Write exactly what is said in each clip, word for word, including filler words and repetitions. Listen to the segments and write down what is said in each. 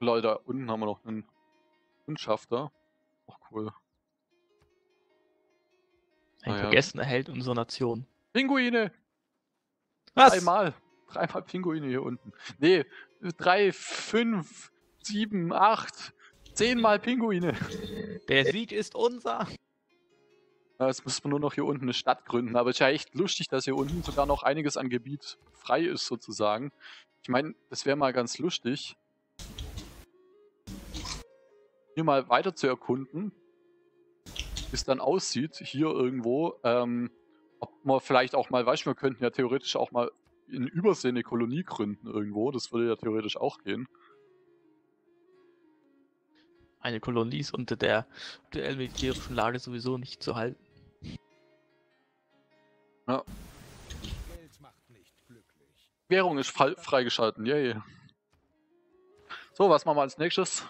Leute, da unten haben wir noch einen Kundschafter. Auch cool. Ein ah, vergessener ja. Held unserer Nation. Pinguine! Was? Dreimal. Dreimal Pinguine hier unten. Nee, drei, fünf, sieben, acht, zehnmal Pinguine. Der Sieg ist unser. Ja, jetzt müssen wir nur noch hier unten eine Stadt gründen. Aber es ist ja echt lustig, dass hier unten sogar noch einiges an Gebiet frei ist, sozusagen. Ich meine, das wäre mal ganz lustig, hier mal weiter zu erkunden, wie es dann aussieht, hier irgendwo. Ähm, ob man vielleicht auch mal, weißt du, wir könnten ja theoretisch auch mal in Übersee eine Kolonie gründen irgendwo. Das würde ja theoretisch auch gehen. Eine Kolonie ist unter der aktuellen militärischen Lage sowieso nicht zu halten. Ja. Geld macht nicht glücklich. Währung ist freigeschalten, yay. Yeah. So, was machen wir als nächstes?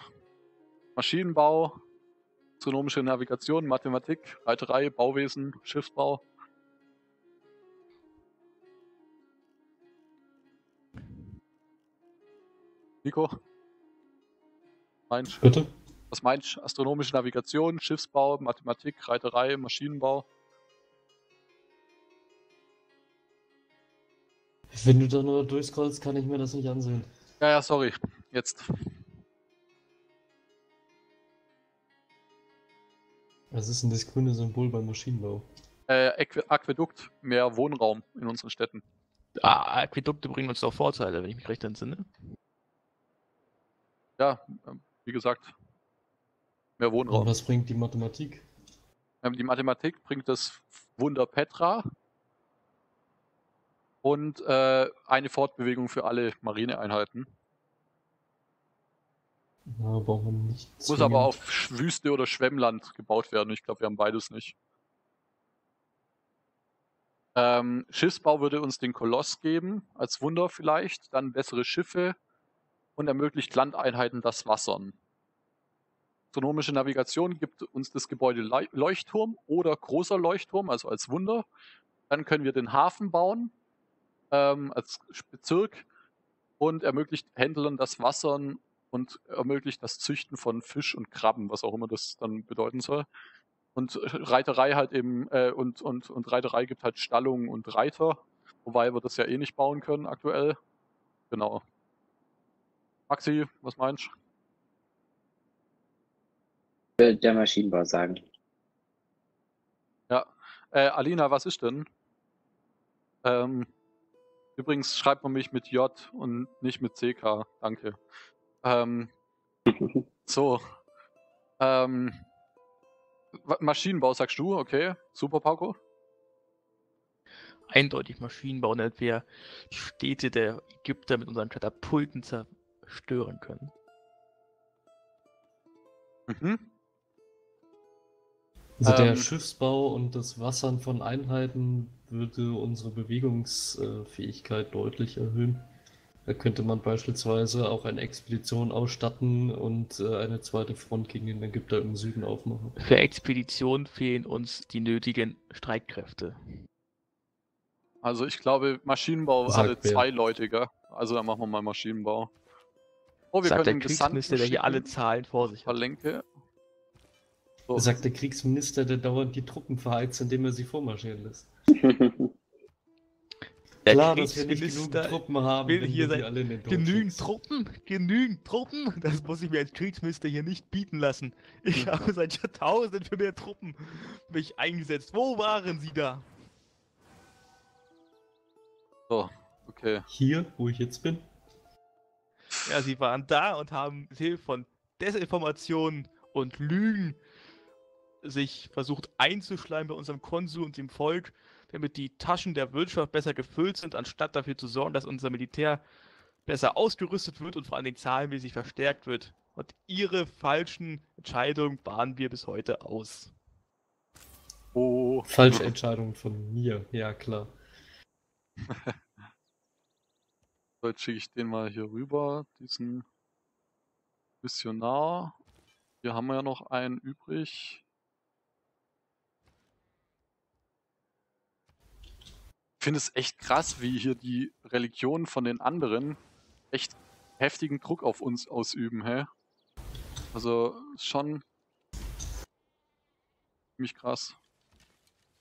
Maschinenbau, astronomische Navigation, Mathematik, Reiterei, Bauwesen, Schiffsbau. Nico? Meinst du? Bitte? Was meinst du? Astronomische Navigation, Schiffsbau, Mathematik, Reiterei, Maschinenbau? Wenn du da nur durchscrollst, kann ich mir das nicht ansehen. Ja, ja, sorry. Jetzt. Was ist denn das grüne Symbol beim Maschinenbau? Äh, Aquädukt, mehr Wohnraum in unseren Städten. Ah, Aquädukte bringen uns doch Vorteile, wenn ich mich recht entsinne. Ja, wie gesagt, mehr Wohnraum. Und was bringt die Mathematik? Ähm, die Mathematik bringt das Wunder Petra und äh, eine Fortbewegung für alle Marineeinheiten. Na, braucht man nicht. Muss aber auf Wüste oder Schwemmland gebaut werden. Ich glaube, wir haben beides nicht. Ähm, Schiffsbau würde uns den Koloss geben, als Wunder vielleicht. Dann bessere Schiffe und ermöglicht Landeinheiten das Wassern. Astronomische Navigation gibt uns das Gebäude Le Leuchtturm oder großer Leuchtturm, also als Wunder. Dann können wir den Hafen bauen, ähm, als Bezirk und ermöglicht Händlern das Wassern und ermöglicht das Züchten von Fisch und Krabben, was auch immer das dann bedeuten soll. Und Reiterei halt eben, äh, und, und, und Reiterei gibt halt Stallungen und Reiter, wobei wir das ja eh nicht bauen können aktuell. Genau. Maxi, was meinst du? Der Maschinenbau sagen. Ja. Äh, Alina, was ist denn? Ähm, übrigens schreibt man mich mit J und nicht mit C K, danke. Ähm, so. Ähm, Maschinenbau sagst du, okay. Super, Paco. Eindeutig Maschinenbau, damit wir die Städte der Ägypter mit unseren Katapulten zerstören können. Mhm. Also ähm, der Schiffsbau und das Wassern von Einheiten würde unsere Bewegungsfähigkeit deutlich erhöhen. Da könnte man beispielsweise auch eine Expedition ausstatten und äh, eine zweite Front gegen den Ägypter im Süden aufmachen. Für Expeditionen fehlen uns die nötigen Streitkräfte. Also ich glaube, Maschinenbau alle zwei Leute, gell? Also dann machen wir mal Maschinenbau. Oh, wir Sagt können der Kriegsminister, der hier alle Zahlen vor sich hat. Palenque. So. Sagt der Kriegsminister, der dauernd die Truppen verheizt, indem er sie vormarschieren lässt. Der Klar, dass wir nicht genügend Truppen haben, will hier sein, alle in den genügend Truppen, genügend Truppen, das muss ich mir als Kriegsminister hier nicht bieten lassen. Ich mhm. habe seit Jahrtausenden für mehr Truppen mich eingesetzt. Wo waren sie da? So, okay. Hier, wo ich jetzt bin? Ja, sie waren da und haben mit Hilfe von Desinformationen und Lügen sich versucht einzuschleimen bei unserem Konsul und dem Volk, damit die Taschen der Wirtschaft besser gefüllt sind, anstatt dafür zu sorgen, dass unser Militär besser ausgerüstet wird und vor allem den zahlenmäßig verstärkt wird. Und ihre falschen Entscheidungen bahren wir bis heute aus. Oh, falsche Entscheidungen von mir, ja klar. So, jetzt schicke ich den mal hier rüber, diesen Missionar. Hier haben wir ja noch einen übrig. Ich finde es echt krass, wie hier die Religion von den anderen echt heftigen Druck auf uns ausüben, hä? Also schon ziemlich krass.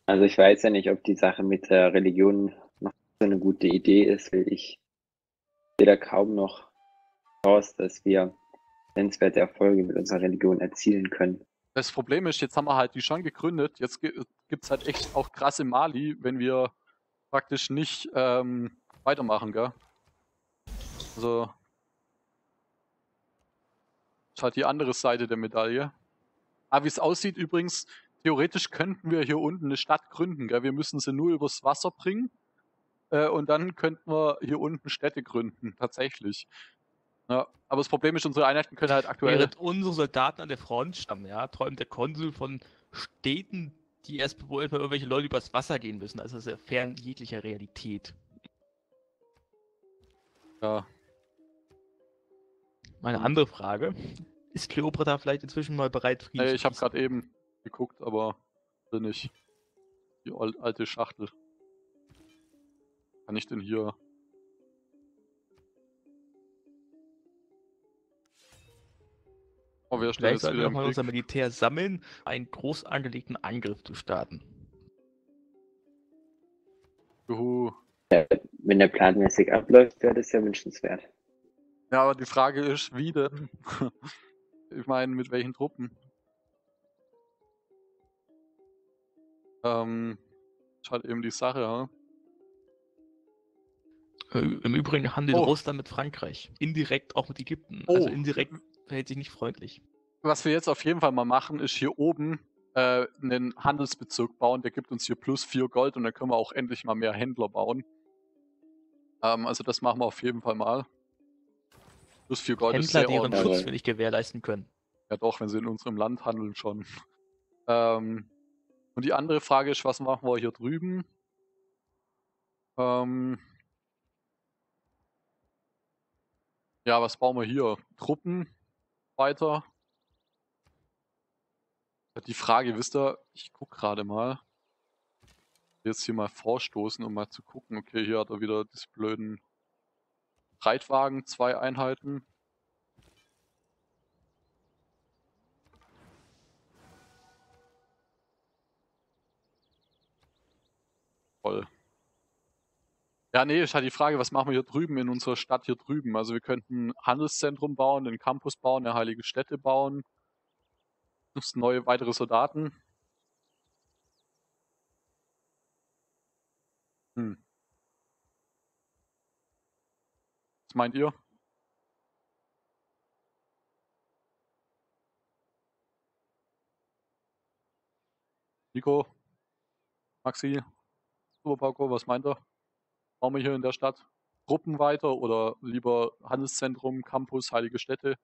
Also ich weiß ja nicht, ob die Sache mit der Religion noch so eine gute Idee ist, weil ich sehe da kaum noch raus, dass wir nennenswerte Erfolge mit unserer Religion erzielen können. Das Problem ist, jetzt haben wir halt die schon gegründet, jetzt gibt es halt echt auch krasse Mali, wenn wir praktisch nicht ähm, weitermachen, gell? Also ist halt die andere Seite der Medaille. Aber wie es aussieht übrigens, theoretisch könnten wir hier unten eine Stadt gründen, gell? Wir müssen sie nur übers Wasser bringen äh, und dann könnten wir hier unten Städte gründen, tatsächlich. Ja, aber das Problem ist, unsere Einheiten können halt aktuell... Während unsere Soldaten an der Front stammen, ja, träumt der Konsul von Städten, die erst bewohnt werden, irgendwelche Leute übers Wasser gehen müssen. Also sehr fern jeglicher Realität. Ja. Meine andere Frage, ist Cleopatra vielleicht inzwischen mal bereit, Frieden zu schließen? Ich habe gerade eben geguckt, aber nicht. Die alte Schachtel. Kann ich denn hier... Oh, vielleicht sollten wir nochmal unser Militär sammeln, einen groß angelegten Angriff zu starten. Juhu. Ja, wenn der planmäßig abläuft, wäre das ja wünschenswert. Ja, aber die Frage ist, wie denn? Ich meine, mit welchen Truppen? Ähm, ist halt eben die Sache, ja. Im Übrigen handelt oh. Russland mit Frankreich. Indirekt auch mit Ägypten. Oh. Also indirekt... verhält sich nicht freundlich. Was wir jetzt auf jeden Fall mal machen, ist hier oben äh, einen Handelsbezirk bauen. Der gibt uns hier plus vier Gold und dann können wir auch endlich mal mehr Händler bauen. Ähm, also das machen wir auf jeden Fall mal. Plus vier Gold Händler, ist sehr ordentlich. Händler, deren Schutz wir nicht gewährleisten können. Ja doch, wenn sie in unserem Land handeln schon. Ähm, und die andere Frage ist, was machen wir hier drüben? Ähm... Ja, was bauen wir hier? Truppen? Weiter. Die Frage, wisst ihr, ich gucke gerade mal. Jetzt hier mal vorstoßen, um mal zu gucken. Okay, hier hat er wieder das blöden Reitwagen, zwei Einheiten. Voll. Ja, nee, ist halt die Frage, was machen wir hier drüben in unserer Stadt hier drüben? Also wir könnten ein Handelszentrum bauen, einen Campus bauen, eine heilige Stätte bauen. Gibt's neue, weitere Soldaten. Hm. Was meint ihr? Nico? Maxi? Superparko, was meint ihr? Bauen wir hier in der Stadt Gruppen weiter oder lieber Handelszentrum, Campus, heilige Städte?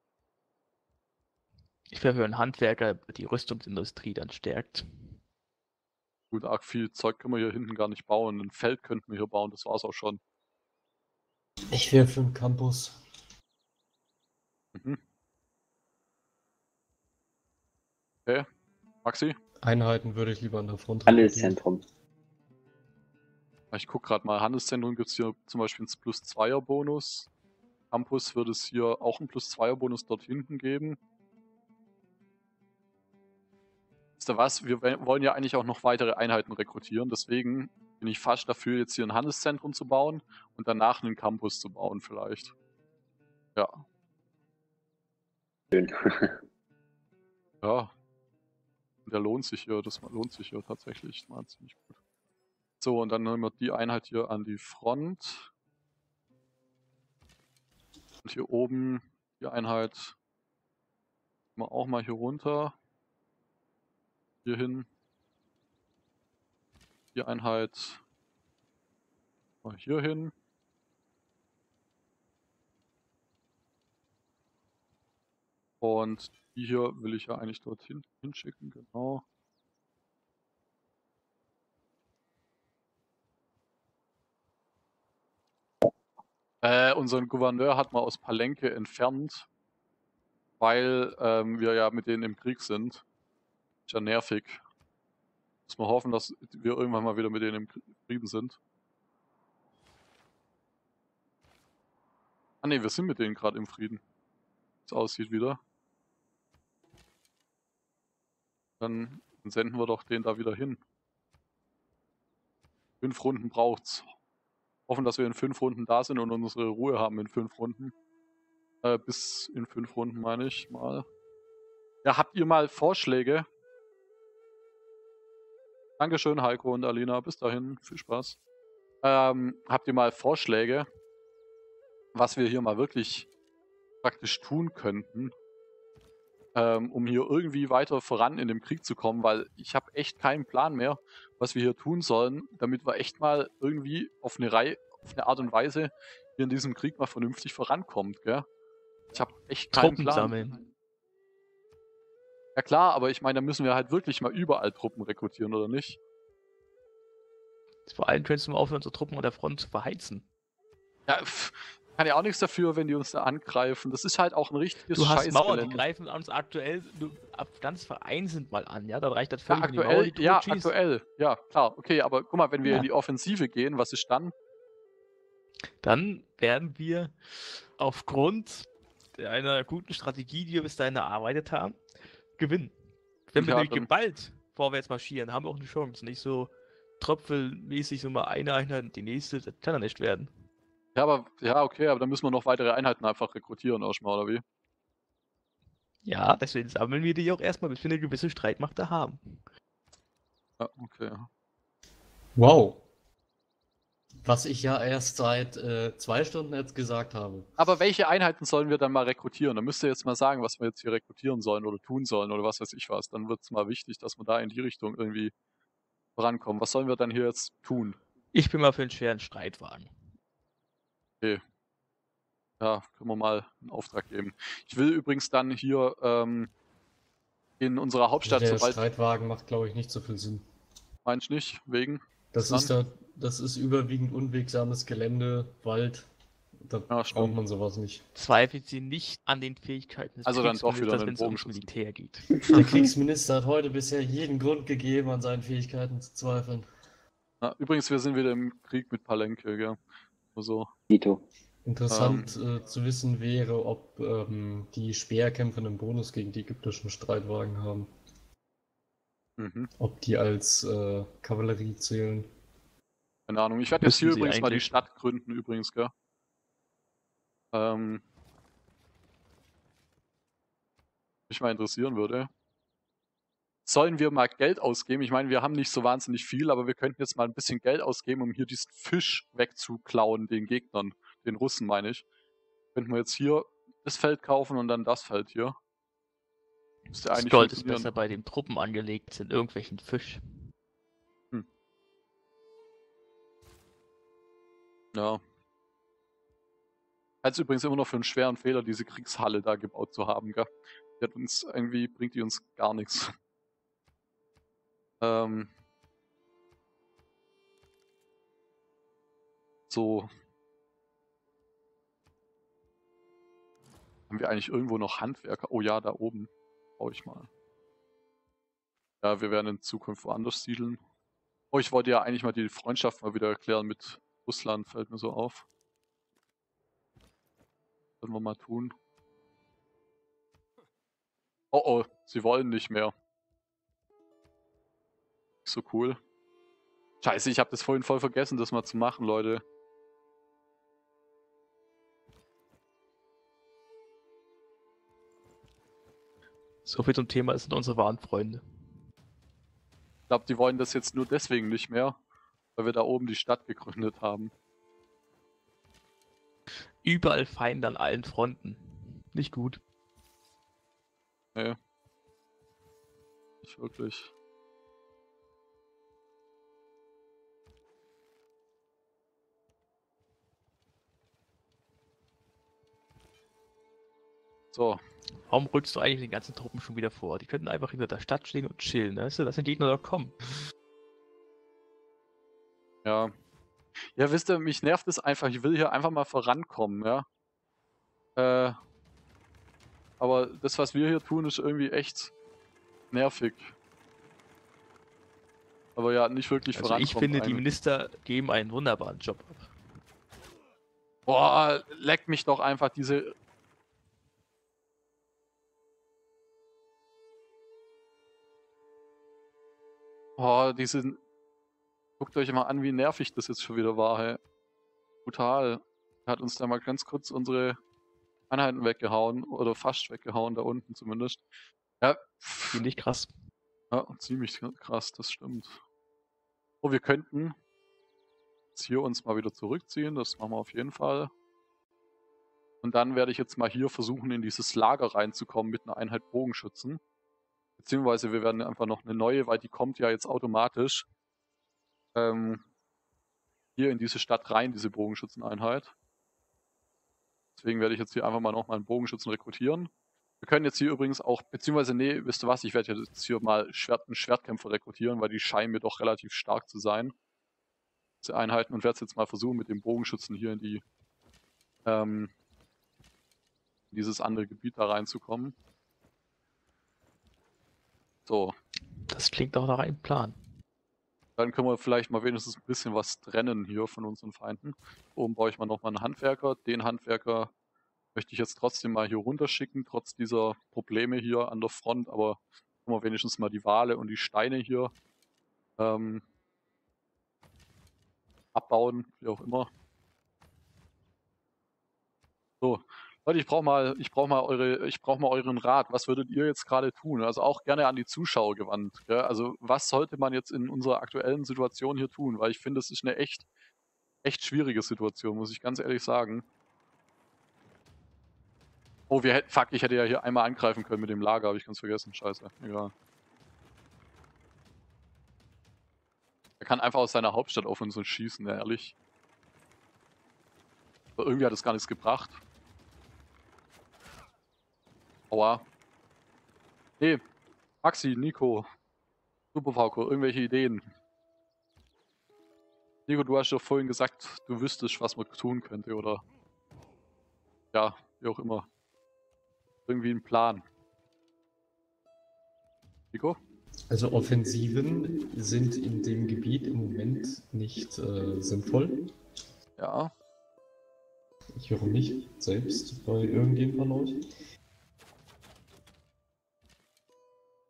Ich verhöre Handwerker, die Rüstungsindustrie dann stärkt. Gut, arg viel Zeug können wir hier hinten gar nicht bauen. Ein Feld könnten wir hier bauen, das war's auch schon. Ich wäre für einen Campus. Mhm. Okay, Maxi? Einheiten würde ich lieber an der Front. Handelszentrum. Reinigen. Ich gucke gerade mal, Handelszentrum gibt es hier zum Beispiel einen Plus-Zweier-Bonus. Campus wird es hier auch einen Plus-Zweier-Bonus dort hinten geben. Wisst ihr was? Wir wollen ja eigentlich auch noch weitere Einheiten rekrutieren, deswegen bin ich fast dafür, jetzt hier ein Handelszentrum zu bauen und danach einen Campus zu bauen vielleicht. Ja. Schön. Ja. Der lohnt sich hier, das lohnt sich hier tatsächlich mal ziemlich gut. So, und dann nehmen wir die Einheit hier an die Front. Und hier oben die Einheit nehmen wir auch mal hier runter. Hier hin. Die Einheit mal hier hin. Und die hier will ich ja eigentlich dorthin hinschicken, genau. Äh, unseren Gouverneur hat man aus Palenque entfernt, weil ähm, wir ja mit denen im Krieg sind. Ist ja nervig. Muss man hoffen, dass wir irgendwann mal wieder mit denen im Frieden sind. Ah ne, wir sind mit denen gerade im Frieden. Wie es aussieht wieder. Dann senden wir doch den da wieder hin. Fünf Runden braucht's. Hoffen, dass wir in fünf Runden da sind und unsere Ruhe haben in fünf Runden. Äh, bis in fünf Runden meine ich mal. Ja, habt ihr mal Vorschläge? Dankeschön, Heiko und Alina. Bis dahin. Viel Spaß. Ähm, habt ihr mal Vorschläge, was wir hier mal wirklich praktisch tun könnten, ähm, um hier irgendwie weiter voran in dem Krieg zu kommen? Weil ich habe echt keinen Plan mehr, was wir hier tun sollen, damit wir echt mal irgendwie auf eine, Reihe, auf eine Art und Weise hier in diesem Krieg mal vernünftig vorankommt, gell? Ich habe echt keinen Truppen Plan. Sammeln. Ja klar, aber ich meine, da müssen wir halt wirklich mal überall Truppen rekrutieren, oder nicht? Vor allem könntest du mal aufhören, unsere Truppen an der Front zu verheizen. Ja, pff, kann ja auch nichts dafür, wenn die uns da angreifen. Das ist halt auch ein richtiges Scheißgelände. Du hast Mauern, die greifen uns aktuell ganz vereinzelt mal an, ja? Dann reicht das völlig, ja, aktuell, die Mauer, die ja, schießt. Aktuell, ja, klar. Okay, aber guck mal, wenn wir ja. in die Offensive gehen, was ist dann? Dann werden wir aufgrund einer guten Strategie, die wir bis dahin erarbeitet haben, gewinnen. Wenn wir ja, nämlich geballt vorwärts marschieren, haben wir auch eine Chance. Nicht so tröpfelmäßig, so mal eine Einheit, die nächste, das kann ja nicht werden. Ja, aber, ja, okay, aber dann müssen wir noch weitere Einheiten einfach rekrutieren, erstmal, oder wie? Ja, deswegen sammeln wir die auch erstmal, bis wir eine gewisse Streitmacht da haben. Ja, okay. Wow. Was ich ja erst seit äh, zwei Stunden jetzt gesagt habe. Aber welche Einheiten sollen wir dann mal rekrutieren? Da müsst ihr jetzt mal sagen, was wir jetzt hier rekrutieren sollen oder tun sollen oder was weiß ich was. Dann wird es mal wichtig, dass wir da in die Richtung irgendwie vorankommen. Was sollen wir dann hier jetzt tun? Ich bin mal für einen schweren Streitwagen. Okay. Ja, können wir mal einen Auftrag geben. Ich will übrigens dann hier ähm, in unserer Hauptstadt... Der Streitwagen macht, glaube ich, nicht so viel Sinn. Meinst du nicht? Wegen? Das ist, da, das ist überwiegend unwegsames Gelände, Wald, da ja, braucht man sowas nicht. Zweifelt sie nicht an den Fähigkeiten des also Kriegsministers, wenn es ums Militär geht. Der Kriegsminister hat heute bisher jeden Grund gegeben, an seinen Fähigkeiten zu zweifeln. Na, übrigens, wir sind wieder im Krieg mit Palenque, gell? Nur so. Vito. Interessant ähm, äh, zu wissen wäre, ob ähm, die Speerkämpfer einen Bonus gegen die ägyptischen Streitwagen haben. Mhm. Ob die als äh, Kavallerie zählen. Keine Ahnung. Ich werde jetzt hier übrigens mal die Stadt gründen, übrigens, gell? Ähm. Mich mal interessieren würde. Sollen wir mal Geld ausgeben? Ich meine, wir haben nicht so wahnsinnig viel, aber wir könnten jetzt mal ein bisschen Geld ausgeben, um hier diesen Fisch wegzuklauen, den Gegnern, den Russen, meine ich. Könnten wir jetzt hier das Feld kaufen und dann das Feld hier. Das Gold ist besser bei den Truppen angelegt, sind irgendwelchen Fisch. Hm. Ja. Als übrigens immer noch für einen schweren Fehler, diese Kriegshalle da gebaut zu haben, gell? Die hat uns, irgendwie bringt die uns gar nichts. Ähm. So. Haben wir eigentlich irgendwo noch Handwerker? Oh ja, da oben. Ich mal. Ja, wir werden in Zukunft woanders siedeln. Oh, ich wollte ja eigentlich mal die Freundschaft mal wieder erklären mit Russland, fällt mir so auf. Können wir mal tun. Oh oh, sie wollen nicht mehr. Nicht so cool. Scheiße, ich habe das vorhin voll vergessen, das mal zu machen, Leute. So viel zum Thema, es sind unsere wahren Freunde. Ich glaube, die wollen das jetzt nur deswegen nicht mehr, weil wir da oben die Stadt gegründet haben. Überall Feinde an allen Fronten. Nicht gut. Nee. Nicht wirklich. So. Warum rückst du eigentlich den ganzen Truppen schon wieder vor? Die könnten einfach hinter der Stadt stehen und chillen, weißt du? Lass den Gegner doch kommen. Ja. Ja, wisst ihr, mich nervt es einfach. Ich will hier einfach mal vorankommen, ja. Äh, aber das, was wir hier tun, ist irgendwie echt nervig. Aber ja, nicht wirklich also vorankommen. Ich finde, eigentlich. Die Minister geben einen wunderbaren Job ab. Boah, leck mich doch einfach diese... Boah, diese... Guckt euch mal an, wie nervig das jetzt schon wieder war, hey. Brutal. Er hat uns da mal ganz kurz unsere Einheiten weggehauen. Oder fast weggehauen, da unten zumindest. Ja. Ziemlich krass. Ja, ziemlich krass, das stimmt. Oh, wir könnten... Jetzt hier uns mal wieder zurückziehen, das machen wir auf jeden Fall. Und dann werde ich jetzt mal hier versuchen, in dieses Lager reinzukommen mit einer Einheit Bogenschützen. Beziehungsweise wir werden einfach noch eine neue, weil die kommt ja jetzt automatisch ähm, hier in diese Stadt rein, diese Bogenschützeneinheit. Deswegen werde ich jetzt hier einfach mal nochmal einen Bogenschützen rekrutieren. Wir können jetzt hier übrigens auch, beziehungsweise nee, wisst ihr was, ich werde jetzt hier mal Schwert, einen Schwertkämpfer rekrutieren, weil die scheinen mir doch relativ stark zu sein. Einheiten und werde es jetzt mal versuchen, mit dem Bogenschützen hier in die ähm, in dieses andere Gebiet da reinzukommen. So. Das klingt auch nach einem Plan. Dann können wir vielleicht mal wenigstens ein bisschen was trennen hier von unseren Feinden. Oben baue ich mal nochmal einen Handwerker. Den Handwerker möchte ich jetzt trotzdem mal hier runterschicken, trotz dieser Probleme hier an der Front, aber können wir wenigstens mal die Wale und die Steine hier ähm, abbauen, wie auch immer. So, Leute, ich brauche mal, ich brauche mal eure, ich brauche mal euren Rat. Was würdet ihr jetzt gerade tun? Also auch gerne an die Zuschauer gewandt. Gell? Also was sollte man jetzt in unserer aktuellen Situation hier tun? Weil ich finde, es ist eine echt, echt schwierige Situation, muss ich ganz ehrlich sagen. Oh, wir hätten, fuck, ich hätte ja hier einmal angreifen können mit dem Lager, habe ich ganz vergessen. Scheiße, egal. Er kann einfach aus seiner Hauptstadt auf uns schießen, ehrlich. Aber irgendwie hat es gar nichts gebracht. Aua. Nee, Maxi, Nico, Super Falco, irgendwelche Ideen. Nico, du hast doch vorhin gesagt, du wüsstest, was man tun könnte, oder? Ja, wie auch immer. Irgendwie ein Plan. Nico? Also Offensiven sind in dem Gebiet im Moment nicht äh, sinnvoll. Ja. Ich höre nicht selbst bei irgendjemandem von euch.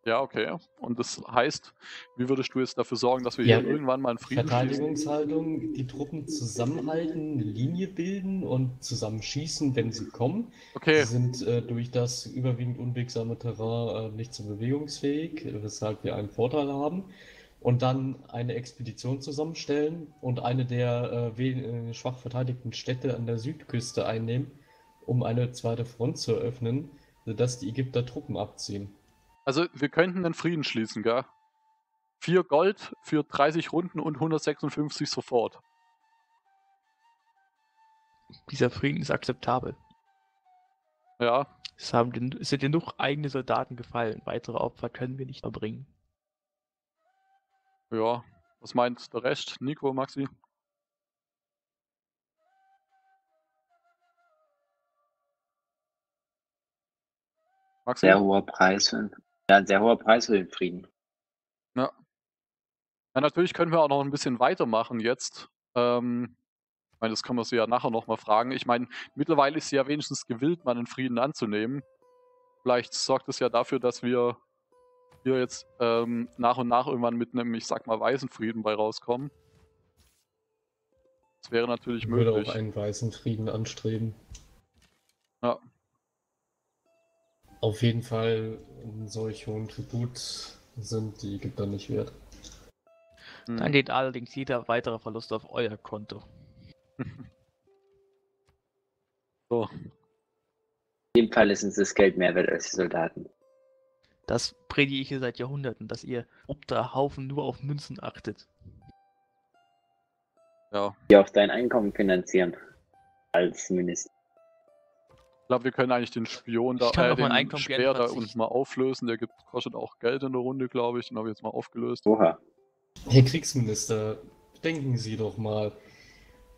Ja, okay. Und das heißt, wie würdest du jetzt dafür sorgen, dass wir ja, hier irgendwann mal einen Frieden schließen? Verteidigungshaltung, die Truppen zusammenhalten, eine Linie bilden und zusammen schießen, wenn sie kommen. Okay. Sie sind äh, durch das überwiegend unwegsame Terrain äh, nicht so bewegungsfähig, weshalb wir einen Vorteil haben. Und dann eine Expedition zusammenstellen und eine der äh, schwach verteidigten Städte an der Südküste einnehmen, um eine zweite Front zu eröffnen, sodass die Ägypter Truppen abziehen. Also, wir könnten einen Frieden schließen, gell? vier Gold für dreißig Runden und hundertsechsundfünfzig sofort. Dieser Frieden ist akzeptabel. Ja. Es, haben den, es sind genug eigene Soldaten gefallen. Weitere Opfer können wir nicht mehr bringen. Ja, was meint der Rest? Nico, Maxi? Maxi? Sehr hoher Preis für den... Ja, ein sehr hoher Preis für den Frieden. Ja. Ja, natürlich können wir auch noch ein bisschen weitermachen jetzt. Ähm, ich meine, das können wir sie ja nachher nochmal fragen. Ich meine, mittlerweile ist sie ja wenigstens gewillt, mal einen Frieden anzunehmen. Vielleicht sorgt es ja dafür, dass wir hier jetzt ähm, nach und nach irgendwann mit einem, ich sag mal, weißen Frieden bei rauskommen. Das wäre natürlich möglich. Ich würde auch einen weißen Frieden anstreben. Ja. Auf jeden Fall, einen solch hohen Tribut sind die Ägypter nicht wert. Dann geht allerdings jeder weitere Verlust auf euer Konto. So. In dem Fall ist uns das Geld mehr wert als die Soldaten. Das predige ich hier seit Jahrhunderten, dass ihr Obdachhaufen nur auf Münzen achtet. Ja. Die auch dein Einkommen finanzieren. Als Minister. Ich glaube, wir können eigentlich den Spion da, äh, den Speer da unten mal auflösen. Der gibt, kostet auch Geld in der Runde, glaube ich. Den habe ich jetzt mal aufgelöst. Oha. Herr Kriegsminister, denken Sie doch mal.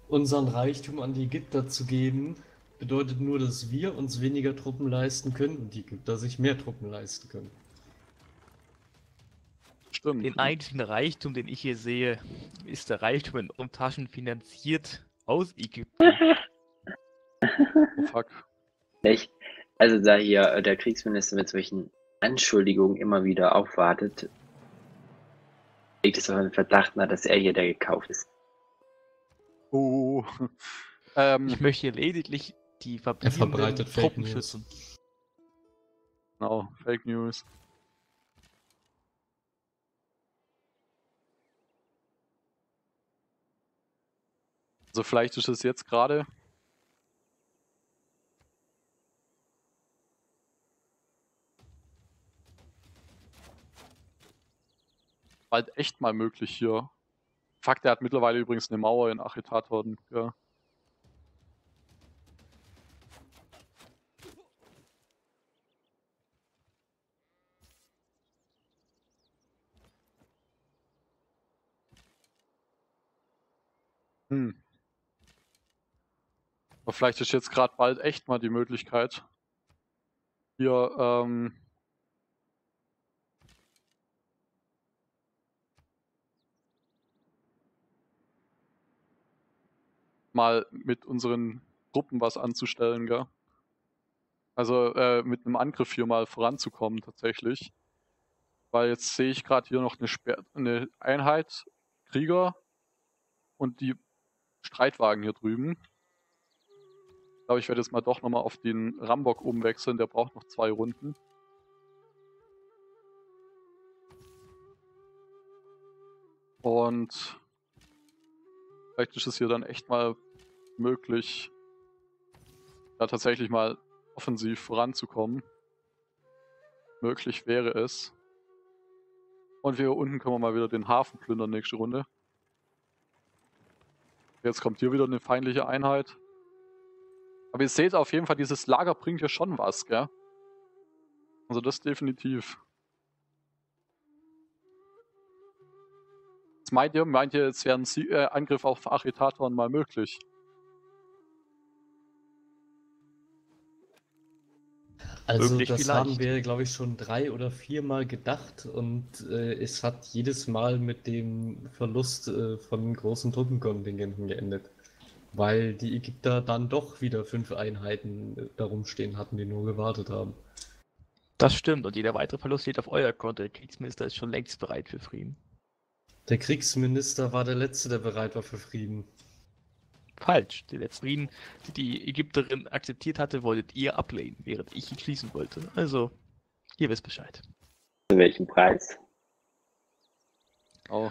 Unseren Reichtum an die Ägypter zu geben, bedeutet nur, dass wir uns weniger Truppen leisten können und die Ägypter sich mehr Truppen leisten können. Stimmt. Den einzigen Reichtum, den ich hier sehe, ist der Reichtum in unseren Taschen finanziert aus Ägypten. Fuck. Ich, also da hier der Kriegsminister mit solchen Anschuldigungen immer wieder aufwartet, legt es auf den Verdacht nahe, dass er hier der gekauft ist. Oh. Ähm, ich möchte hier lediglich die verbreiteten Truppen schützen. Genau, Fake News. Also vielleicht ist es jetzt gerade... bald echt mal möglich hier. Fuck, der hat mittlerweile übrigens eine Mauer in Achetator. Ja. Hm. Aber vielleicht ist jetzt gerade bald echt mal die Möglichkeit, hier ähm, mal mit unseren Truppen was anzustellen, gell? Also äh, mit einem Angriff hier mal voranzukommen tatsächlich. Weil jetzt sehe ich gerade hier noch eine, Sperr eine Einheit, Krieger und die Streitwagen hier drüben. Ich glaube, ich werde jetzt mal doch nochmal auf den Rammbock umwechseln, der braucht noch zwei Runden. Und vielleicht ist es hier dann echt mal möglich, da tatsächlich mal offensiv voranzukommen. Möglich wäre es. Und wir hier unten können wir mal wieder den Hafen plündern nächste Runde. Jetzt kommt hier wieder eine feindliche Einheit. Aber ihr seht auf jeden Fall, dieses Lager bringt ja schon was, gell? Also das definitiv. Was meint ihr? Meint ihr, jetzt wäre ein Sie äh, Angriff auf Achetatorn mal möglich? Also möglich das vielleicht. Haben wir, glaube ich, schon drei oder viermal gedacht und äh, es hat jedes Mal mit dem Verlust äh, von großen Truppenkontingenten geendet. Weil die Ägypter dann doch wieder fünf Einheiten darum stehen hatten, die nur gewartet haben. Das stimmt, und jeder weitere Verlust steht auf euer Konto. Der Kriegsminister ist schon längst bereit für Frieden. Der Kriegsminister war der Letzte, der bereit war für Frieden. Falsch. Den letzten Frieden, den die Ägypterin akzeptiert hatte, wolltet ihr ablehnen, während ich ihn schließen wollte. Also, ihr wisst Bescheid. Zu welchem Preis? Oh.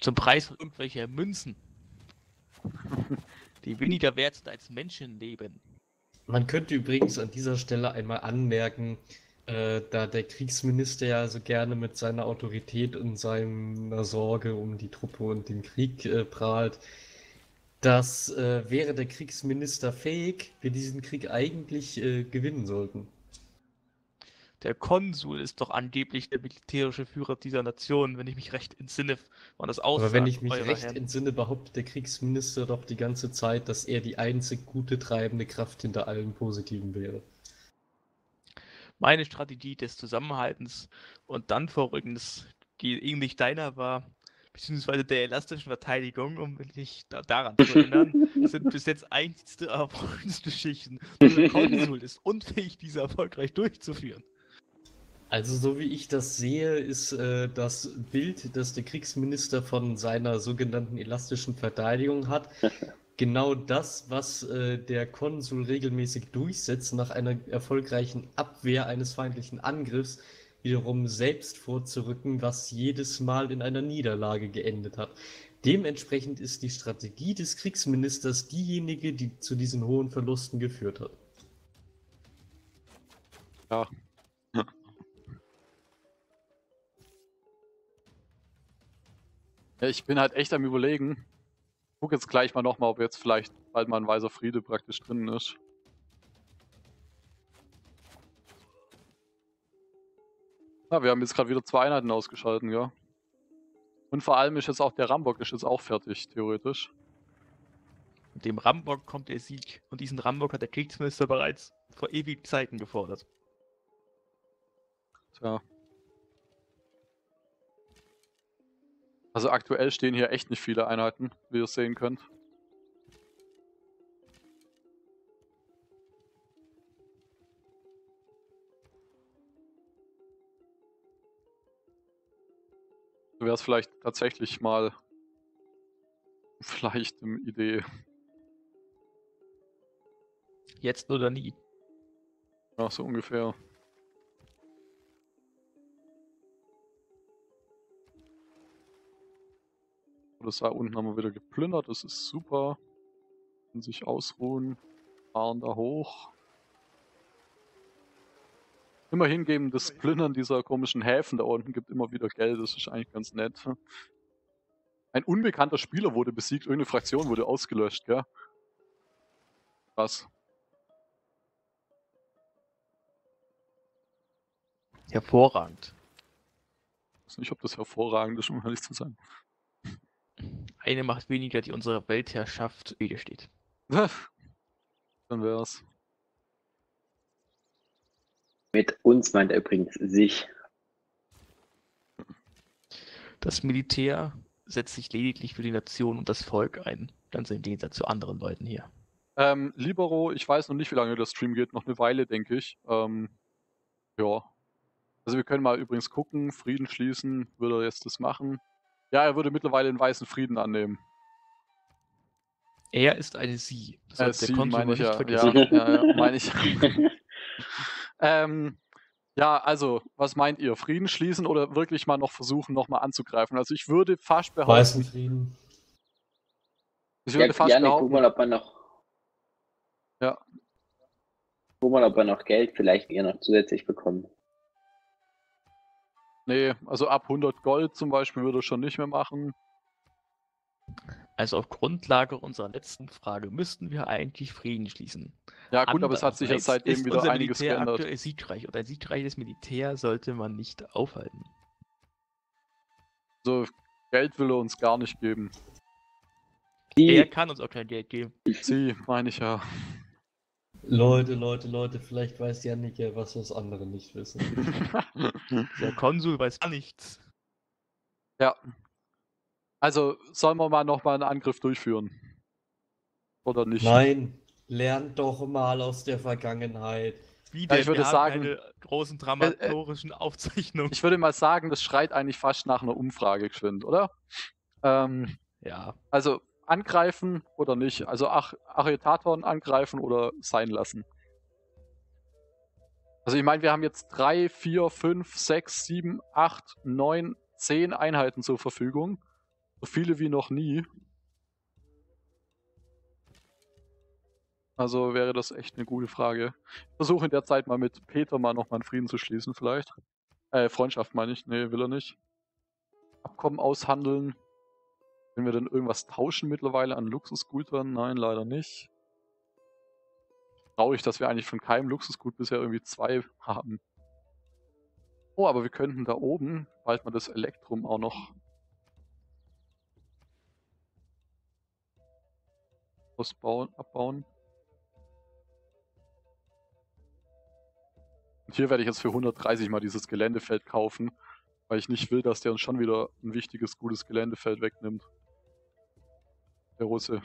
Zum Preis von irgendwelcher Münzen. Die weniger wert sind als Menschenleben. Man könnte übrigens an dieser Stelle einmal anmerken, äh, da der Kriegsminister ja so gerne mit seiner Autorität und seiner Sorge um die Truppe und den Krieg äh, prahlt, dass äh, wäre der Kriegsminister fähig, wir diesen Krieg eigentlich äh, gewinnen sollten. Der Konsul ist doch angeblich der militärische Führer dieser Nation, wenn ich mich recht entsinne, war das Aussage. Aber wenn ich mich recht Herren. entsinne, behauptet der Kriegsminister doch die ganze Zeit, dass er die einzig gute treibende Kraft hinter allem Positiven wäre. Meine Strategie des Zusammenhaltens und dann vorrückens, die ähnlich deiner war, beziehungsweise der elastischen Verteidigung, um mich da, daran zu erinnern, sind bis jetzt eigentlich die Erfolgsgeschichten. Der Konsul ist unfähig, diese erfolgreich durchzuführen. Also so wie ich das sehe, ist äh, das Bild, das der Kriegsminister von seiner sogenannten elastischen Verteidigung hat, genau das, was äh, der Konsul regelmäßig durchsetzt nach einer erfolgreichen Abwehr eines feindlichen Angriffs, wiederum selbst vorzurücken, was jedes Mal in einer Niederlage geendet hat. Dementsprechend ist die Strategie des Kriegsministers diejenige, die zu diesen hohen Verlusten geführt hat. Ja. Ich bin halt echt am Überlegen. Ich gucke jetzt gleich mal nochmal, ob jetzt vielleicht bald mal ein weiser Friede praktisch drin ist. Na, wir haben jetzt gerade wieder zwei Einheiten ausgeschalten, ja. Und vor allem ist jetzt auch der Ramburg ist jetzt auch fertig, theoretisch. Mit dem Ramburg kommt der Sieg. Und diesen Ramburg hat der Kriegsminister bereits vor ewigen Zeiten gefordert. Tja. Also aktuell stehen hier echt nicht viele Einheiten, wie ihr sehen könnt. wäre es vielleicht tatsächlich mal vielleicht eine Idee. Jetzt oder nie? Ja, so ungefähr. Das da unten haben wir wieder geplündert, das ist super. Und sich ausruhen, fahren da hoch. Immerhin geben das Plündern dieser komischen Häfen da unten gibt immer wieder Geld, das ist eigentlich ganz nett. Ein unbekannter Spieler wurde besiegt, irgendeine Fraktion wurde ausgelöscht, gell? Krass. Hervorragend. Ich weiß nicht, ob das hervorragend ist, um ehrlich zu sein. Eine Macht weniger, die unserer Weltherrschaft widersteht. Dann wär's. Mit uns meint er übrigens sich. Das Militär setzt sich lediglich für die Nation und das Volk ein. Ganz im Gegensatz zu anderen Leuten hier. Ähm, Libero, ich weiß noch nicht, wie lange der Stream geht. Noch eine Weile, denke ich. Ähm, ja. Also wir können mal übrigens gucken. Frieden schließen. Würde er jetzt das machen? Ja, er würde mittlerweile den weißen Frieden annehmen. Er ist eine Sie. Das heißt, äh, der Sie meine ich, ja. Ja, ja, ja, mein ich. ähm, ja, also, was meint ihr? Frieden schließen oder wirklich mal noch versuchen, nochmal anzugreifen? Also ich würde fast behaupten... Weißen Frieden. Ich würde ja, fast Janik, behaupten... Guck mal, ob er noch... Ja. Guck mal, ob er noch Geld vielleicht eher noch zusätzlich bekommt. Nee, also ab hundert Gold zum Beispiel würde er schon nicht mehr machen. Also auf Grundlage unserer letzten Frage müssten wir eigentlich Frieden schließen. Ja gut, Andererseits aber es hat sich ja seitdem wieder einiges Militär geändert. Aktuell siegreich und ein siegreiches Militär sollte man nicht aufhalten. So, also Geld will er uns gar nicht geben. Die. Er kann uns auch kein Geld geben. Sie, meine ich ja. Leute, Leute, Leute, vielleicht weiß Janik ja was, was andere nicht wissen. Der Konsul weiß gar nichts. Ja. Also, sollen wir mal nochmal einen Angriff durchführen? Oder nicht? Nein, lernt doch mal aus der Vergangenheit. Wie denn? Ja, ich würde sagen, keine großen dramaturgischen äh, äh, Aufzeichnungen. Ich würde mal sagen, das schreit eigentlich fast nach einer Umfrage geschwind, oder? Ähm, ja. Also... Angreifen oder nicht? Also Ach Arretatoren angreifen oder sein lassen? Also ich meine, wir haben jetzt drei, vier, fünf, sechs, sieben, acht, neun, zehn Einheiten zur Verfügung. So viele wie noch nie. Also wäre das echt eine gute Frage. Ich versuche in der Zeit mal mit Peter mal nochmal einen Frieden zu schließen vielleicht. Äh, Freundschaft meine ich. Nee, will er nicht. Abkommen aushandeln. Können wir denn irgendwas tauschen mittlerweile an Luxusgütern? Nein, leider nicht. Traurig, dass wir eigentlich von keinem Luxusgut bisher irgendwie zwei haben. Oh, aber wir könnten da oben bald mal das Elektrum auch noch ausbauen, abbauen. Und hier werde ich jetzt für hundertdreißig mal dieses Geländefeld kaufen, weil ich nicht will, dass der uns schon wieder ein wichtiges, gutes Geländefeld wegnimmt. Der Russe.